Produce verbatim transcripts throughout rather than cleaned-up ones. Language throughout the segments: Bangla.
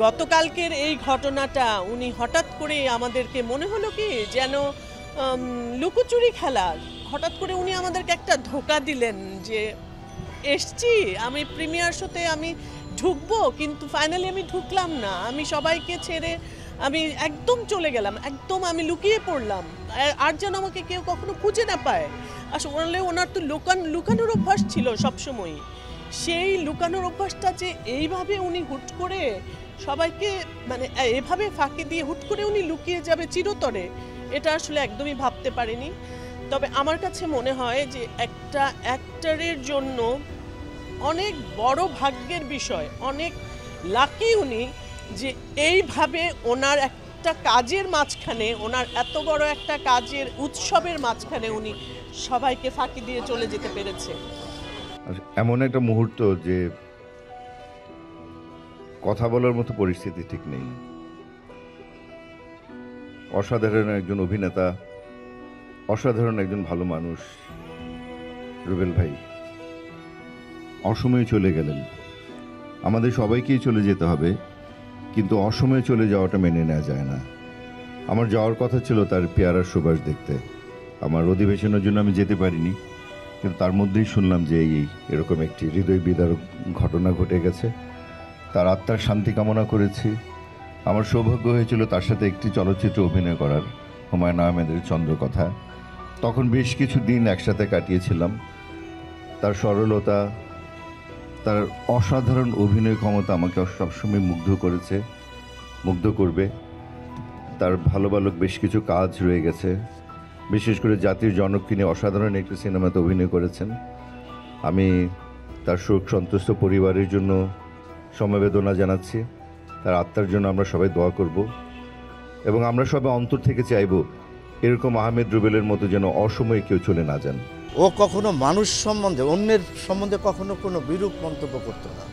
गतकालकेर एई घटनाटा उनी हठात् करे आमादेरके मने हलो कि जेन लुकोचुरी खेला हठात् करे उनी आमादेरके एकटा धोका दिलेन जे एसछि आमी प्रिमियार शोते आमी ढुकबो किन्तु फाइनली आमी ढुकलाम ना आमी सबाइके छेड़े आमी एकदम चले गेलाम एकदम आमी लुकिये पड़लाम आर जेन आमाके केउ कखनो खुंजे ना पाय आसले ओनार तो लुकान लुकानोर अभ्यास छिलो सब समय सेई लुकानोर अभ्यासटा जे एइभावे उनी हुट करे सबाइके माने एइभावे फाँकि दिये हुट करे उनी लुकिये जाबे चिरतरे এটা আসলে একদমই ভাবতে পারিনি। তবে আমার কাছে মনে হয় যে একটা অ্যাক্টরের জন্য অনেক বড় ভাগ্যের বিষয়, অনেক লাকি উনি যে এইভাবে ওনার একটা কাজের মাঝখানে, ওনার এত বড় একটা কাজের উৎসবের মাঝখানে উনি সবাইকে ফাঁকি দিয়ে চলে যেতে পেরেছে। এমন একটা মুহূর্ত যে কথা বলার মতো পরিস্থিতি ঠিক নেই, অসাধারণ একজন অভিনেতা, অসাধারণ একজন ভালো মানুষ রুবেল ভাই অসময়ে চলে গেলেন। আমাদের সবাইকেই চলে যেতে হবে, কিন্তু অসময়ে চলে যাওয়াটা মেনে নেওয়া যায় না। আমার যাওয়ার কথা ছিল তার পেয়ারা সুবাস দেখতে, আমার অধিবেশনের জন্য আমি যেতে পারিনি, কিন্তু তার মধ্যেই শুনলাম যে এই এরকম একটি হৃদয় বিদারক ঘটনা ঘটে গেছে। তার আত্মার শান্তি কামনা করেছি। আমার সৌভাগ্য হয়েছিল তার সাথে একটি চলচ্চিত্রে অভিনয় করার, হুমায়ুন আহমেদের চন্দ্রকথা। তখন বেশ কিছু দিন একসাথে কাটিয়েছিলাম। তার সরলতা, তার অসাধারণ অভিনয় ক্ষমতা আমাকে সবসময় মুগ্ধ করেছে, মুগ্ধ করবে। তার ভালো ভালো বেশ কিছু কাজ রয়ে গেছে, বিশেষ করে জাতির জনক নিয়ে অসাধারণ একটি সিনেমাতে অভিনয় করেছেন। আমি তার শোক সন্তুষ্ট পরিবারের জন্য সমবেদনা জানাচ্ছি। তার আত্মার জন্য আমরা সবাই দোয়া করব, এবং আমরা সবাই অন্তর থেকে চাইব এরকম আহমেদ রুবেলের মতো যেন অসময়ে কেউ চলে না যান। ও কখনো মানুষ সম্বন্ধে, অন্যের সম্বন্ধে কখনো কোনো বিরূপ মন্তব্য করতো না,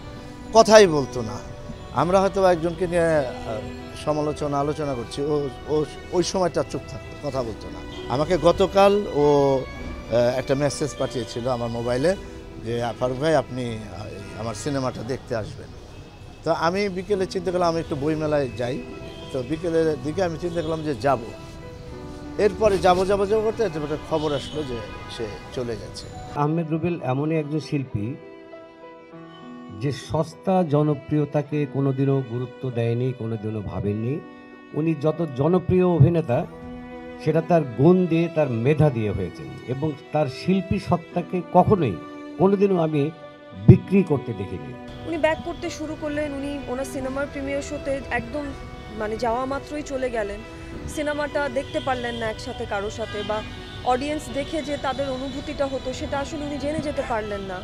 কথাই বলতো না। আমরা হয়তো একজনকে নিয়ে সমালোচনা আলোচনা করছি, ও ও ওই সময়টা চুপ থাকতো, কথা বলতো না। আমাকে গতকাল ও একটা মেসেজ পাঠিয়েছিল আমার মোবাইলে যে আফারুক ভাই আপনি আমার সিনেমাটা দেখতে আসবেন। তো আমি বিকেলে চিন্তা করলাম, আমি একটু বই মেলায় যাই, তো বিকেলের দিকে আমি চিন্তা করলাম যে যাব। এরপরে যাবো যাবো যাবো করতে একটা খবর আসলো যে সে চলে গেছে। আহমেদ রুবেল এমনই একজন শিল্পী যে সস্তা জনপ্রিয়তাকে কোনোদিনও গুরুত্ব দেয়নি, কোনোদিনও ভাবেননি। উনি যত জনপ্রিয় অভিনেতা সেটা তার গুণ দিয়ে, তার মেধা দিয়ে হয়েছেন, এবং তার শিল্পী সত্তাকে কখনোই কোনোদিনও আমি বিক্রি করতে দেখিনি। উনি ব্যাক করতে শুরু করলেন, উনি ওনার সিনেমার প্রিমিয়ার শোতে একদম মানে যাওয়া মাত্রই চলে গেলেন। সিনেমাটা দেখতে পারলেন না একসাথে কারোর সাথে, বা অডিয়েন্স দেখে যে তাদের অনুভূতিটা হতো সেটা আসলে উনি জেনে যেতে পারলেন না।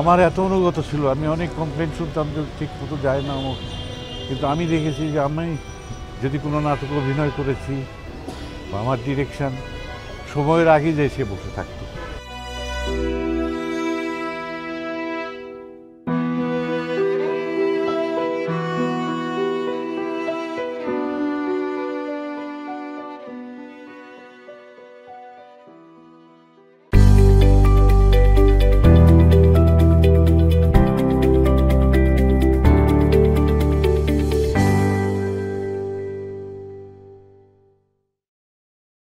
আমার এত অনুগত ছিল, আমি অনেক কমপ্লেন শুনতাম যে ঠিক মতো যায় না আমাকে, কিন্তু আমি দেখেছি যে আমি যদি কোনো নাটকে অভিনয় করেছি বা আমার ডিরেকশান সময়ের আগে যে সে বসে থাকতো।